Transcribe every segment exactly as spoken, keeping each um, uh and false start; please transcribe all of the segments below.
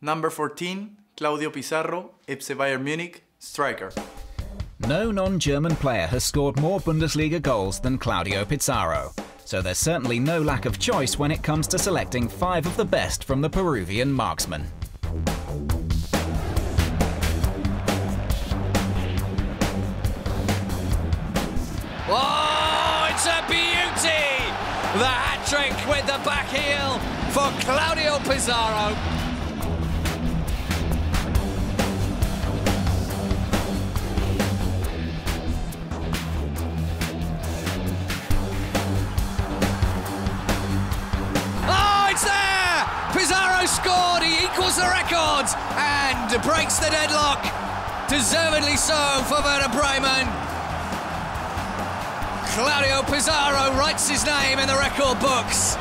Number fourteen, Claudio Pizarro, F C Bayern Munich, striker. No non-German player has scored more Bundesliga goals than Claudio Pizarro, so there's certainly no lack of choice when it comes to selecting five of the best from the Peruvian marksman. Oh, it's a beauty! The hat-trick with the back heel for Claudio Pizarro. Pizarro scored, he equals the records and breaks the deadlock. Deservedly so for Werder Bremen. Claudio Pizarro writes his name in the record books.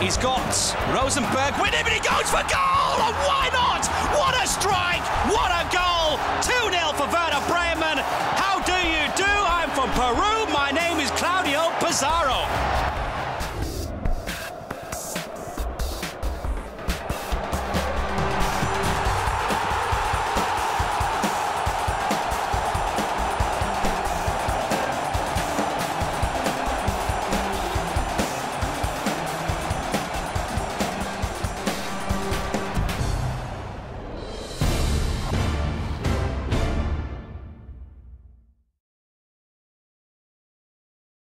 He's got Rosenberg with him and he goes for goal! And why not? What a strike! What a goal! two nil for Werder Bremen.